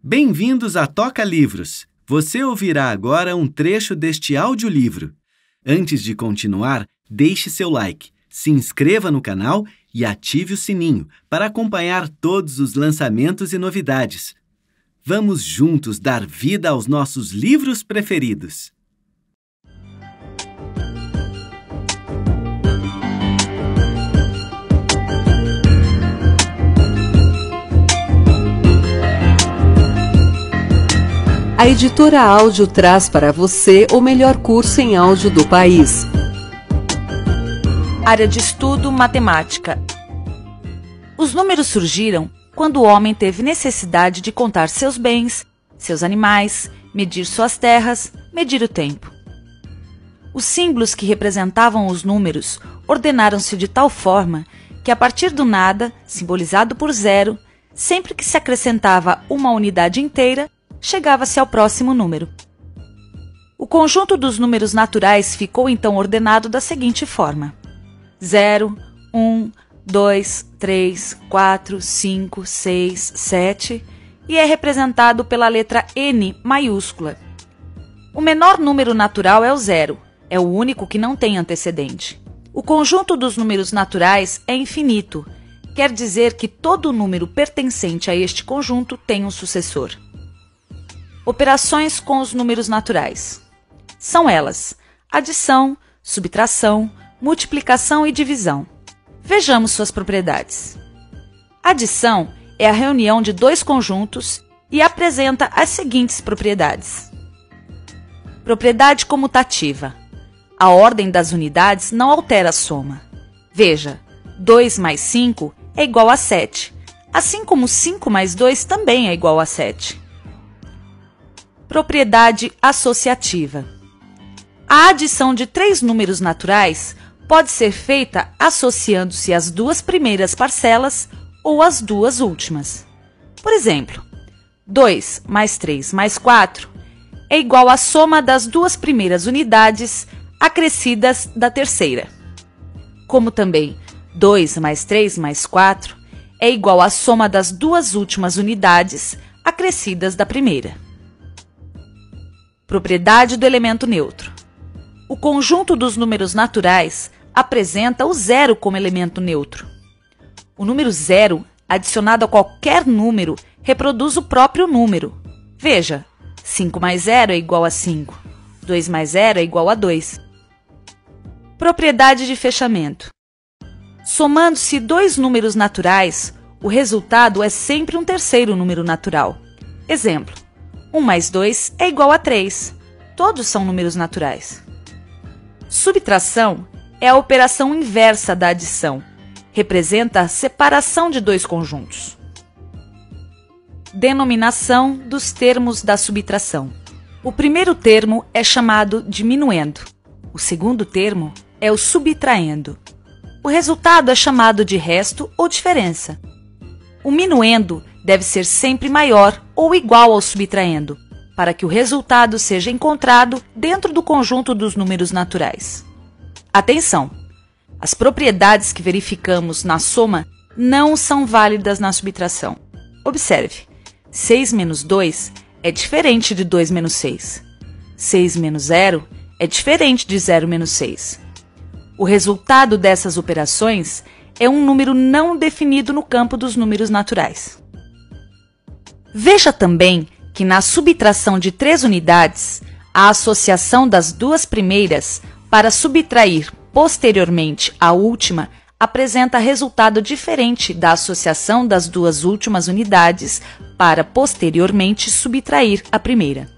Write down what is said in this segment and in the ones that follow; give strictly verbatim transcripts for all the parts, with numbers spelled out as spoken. Bem-vindos a Tocalivros! Você ouvirá agora um trecho deste audiolivro. Antes de continuar, deixe seu like, se inscreva no canal e ative o sininho para acompanhar todos os lançamentos e novidades. Vamos juntos dar vida aos nossos livros preferidos! A Editora Áudio traz para você o melhor curso em áudio do país. Área de estudo, matemática. Os números surgiram quando o homem teve necessidade de contar seus bens, seus animais, medir suas terras, medir o tempo. Os símbolos que representavam os números ordenaram-se de tal forma que, a partir do nada, simbolizado por zero, sempre que se acrescentava uma unidade inteira, chegava-se ao próximo número. O conjunto dos números naturais ficou então ordenado da seguinte forma: zero, um, dois, três, quatro, cinco, seis, sete e é representado pela letra N maiúscula. O menor número natural é o zero, é o único que não tem antecedente. O conjunto dos números naturais é infinito, quer dizer que todo número pertencente a este conjunto tem um sucessor. Operações com os números naturais. São elas: adição, subtração, multiplicação e divisão. Vejamos suas propriedades. Adição é a reunião de dois conjuntos e apresenta as seguintes propriedades. Propriedade comutativa. A ordem das unidades não altera a soma. Veja, dois mais cinco é igual a sete, assim como cinco mais dois também é igual a sete. Propriedade associativa. A adição de três números naturais pode ser feita associando-se às duas primeiras parcelas ou às duas últimas. Por exemplo, dois mais três mais quatro é igual à soma das duas primeiras unidades acrescidas da terceira. Como também dois mais três mais quatro é igual à soma das duas últimas unidades acrescidas da primeira. Propriedade do elemento neutro. O conjunto dos números naturais apresenta o zero como elemento neutro. O número zero, adicionado a qualquer número, reproduz o próprio número. Veja, cinco mais zero é igual a cinco, dois mais zero é igual a dois. Propriedade de fechamento. Somando-se dois números naturais, o resultado é sempre um terceiro número natural. Exemplo: um mais dois é igual a três. Todos são números naturais. Subtração é a operação inversa da adição. Representa a separação de dois conjuntos. Denominação dos termos da subtração. O primeiro termo é chamado diminuendo. O segundo termo é o subtraendo. O resultado é chamado de resto ou diferença. O minuendo deve ser sempre maior ou igual ao subtraendo, para que o resultado seja encontrado dentro do conjunto dos números naturais. Atenção! As propriedades que verificamos na soma não são válidas na subtração. Observe, seis menos dois é diferente de dois menos seis. seis menos zero é diferente de zero menos seis. O resultado dessas operações é um número não definido no campo dos números naturais. Veja também que na subtração de três unidades, a associação das duas primeiras para subtrair posteriormente a última apresenta resultado diferente da associação das duas últimas unidades para posteriormente subtrair a primeira.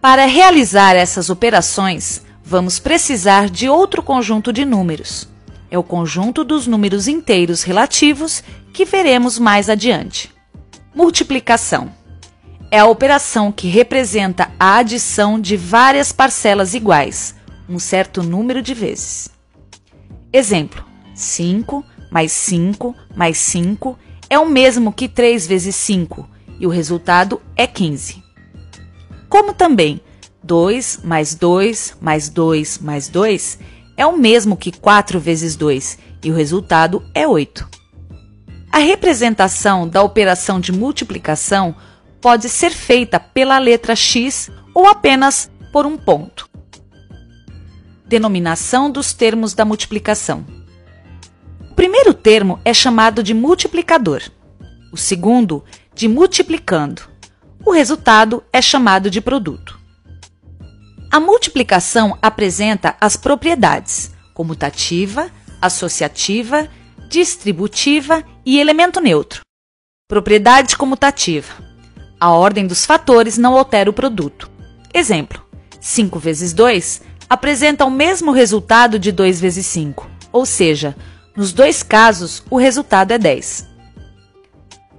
Para realizar essas operações, vamos precisar de outro conjunto de números. É o conjunto dos números inteiros relativos que veremos mais adiante. Multiplicação é a operação que representa a adição de várias parcelas iguais, um certo número de vezes. Exemplo, cinco mais cinco mais cinco é o mesmo que três vezes cinco e o resultado é quinze. Como também dois mais dois mais dois mais dois é o mesmo que quatro vezes dois, e o resultado é oito. A representação da operação de multiplicação pode ser feita pela letra X ou apenas por um ponto. Denominação dos termos da multiplicação. O primeiro termo é chamado de multiplicador, o segundo de multiplicando. O resultado é chamado de produto. A multiplicação apresenta as propriedades comutativa, associativa, distributiva e elemento neutro. Propriedade comutativa. A ordem dos fatores não altera o produto. Exemplo, cinco vezes dois apresenta o mesmo resultado de dois vezes cinco, ou seja, nos dois casos o resultado é dez.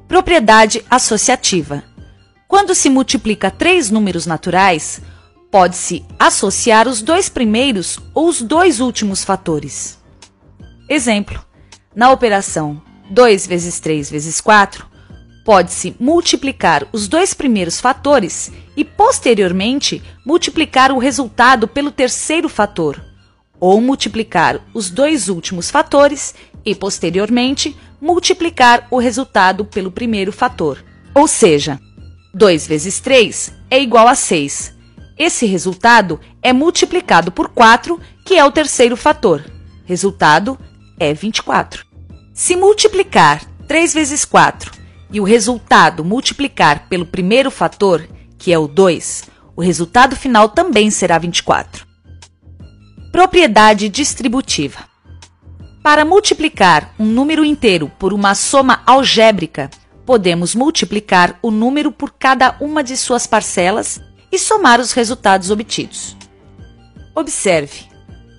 Propriedade associativa. Quando se multiplica três números naturais, pode-se associar os dois primeiros ou os dois últimos fatores. Exemplo, na operação dois vezes três vezes quatro, pode-se multiplicar os dois primeiros fatores e, posteriormente, multiplicar o resultado pelo terceiro fator, ou multiplicar os dois últimos fatores e, posteriormente, multiplicar o resultado pelo primeiro fator, ou seja, dois vezes três é igual a seis. Esse resultado é multiplicado por quatro, que é o terceiro fator. Resultado é vinte e quatro. Se multiplicar três vezes quatro e o resultado multiplicar pelo primeiro fator, que é o dois, o resultado final também será vinte e quatro. Propriedade distributiva. Para multiplicar um número inteiro por uma soma algébrica, podemos multiplicar o número por cada uma de suas parcelas e somar os resultados obtidos. Observe,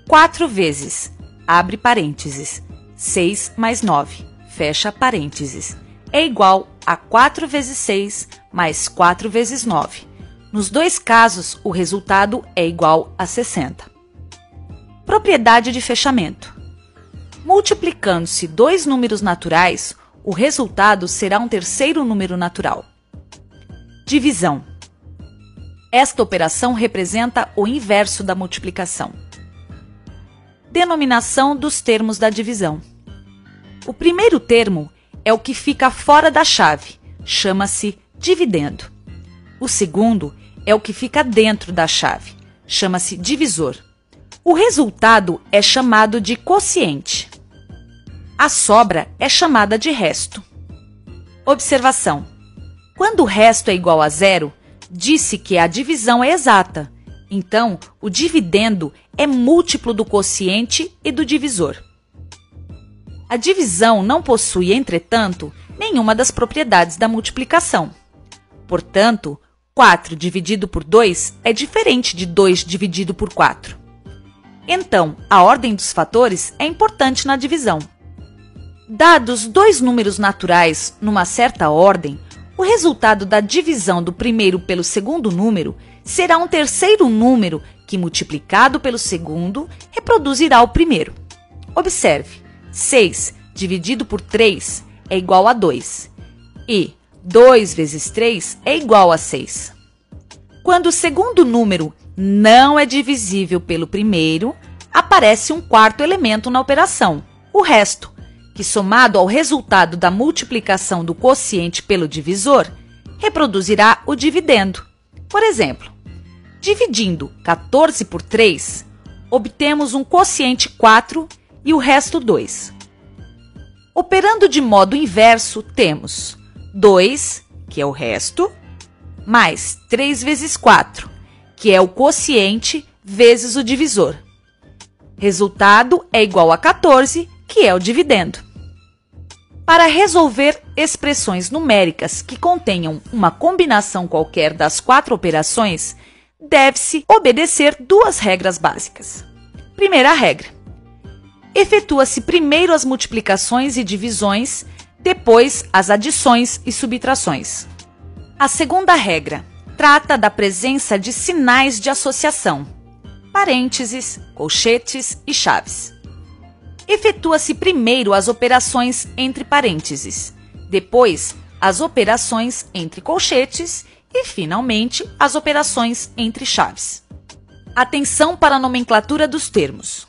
quatro vezes, abre parênteses, seis mais nove, fecha parênteses, é igual a quatro vezes seis mais quatro vezes nove. Nos dois casos, o resultado é igual a sessenta. Propriedade de fechamento. Multiplicando-se dois números naturais, o resultado será um terceiro número natural. Divisão. Esta operação representa o inverso da multiplicação. Denominação dos termos da divisão. O primeiro termo é o que fica fora da chave, chama-se dividendo. O segundo é o que fica dentro da chave, chama-se divisor. O resultado é chamado de quociente. A sobra é chamada de resto. Observação. Quando o resto é igual a zero, disse que a divisão é exata. Então, o dividendo é múltiplo do quociente e do divisor. A divisão não possui, entretanto, nenhuma das propriedades da multiplicação. Portanto, quatro dividido por dois é diferente de dois dividido por quatro. Então, a ordem dos fatores é importante na divisão. Dados dois números naturais numa certa ordem, o resultado da divisão do primeiro pelo segundo número será um terceiro número que, multiplicado pelo segundo, reproduzirá o primeiro. Observe, seis dividido por três é igual a dois e dois vezes três é igual a seis. Quando o segundo número não é divisível pelo primeiro, aparece um quarto elemento na operação, o resto, que, somado ao resultado da multiplicação do quociente pelo divisor, reproduzirá o dividendo. Por exemplo, dividindo quatorze por três, obtemos um quociente quatro e o resto dois. Operando de modo inverso, temos dois, que é o resto, mais três vezes quatro, que é o quociente vezes o divisor. Resultado é igual a quatorze, que é o dividendo. Para resolver expressões numéricas que contenham uma combinação qualquer das quatro operações, deve-se obedecer duas regras básicas. Primeira regra: efetua-se primeiro as multiplicações e divisões, depois as adições e subtrações. A segunda regra trata da presença de sinais de associação, parênteses, colchetes e chaves. Efetua-se primeiro as operações entre parênteses, depois as operações entre colchetes e, finalmente, as operações entre chaves. Atenção para a nomenclatura dos termos.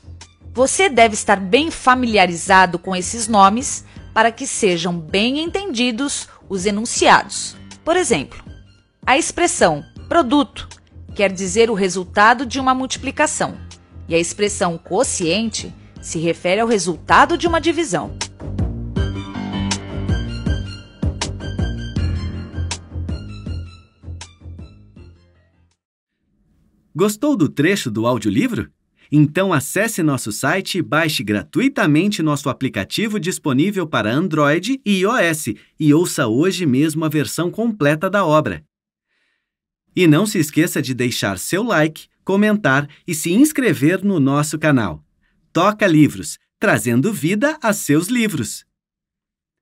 Você deve estar bem familiarizado com esses nomes para que sejam bem entendidos os enunciados. Por exemplo, a expressão produto quer dizer o resultado de uma multiplicação e a expressão quociente se refere ao resultado de uma divisão. Gostou do trecho do audiolivro? Então acesse nosso site e baixe gratuitamente nosso aplicativo disponível para Android e iOS e ouça hoje mesmo a versão completa da obra. E não se esqueça de deixar seu like, comentar e se inscrever no nosso canal. Toca Livros, trazendo vida a seus livros!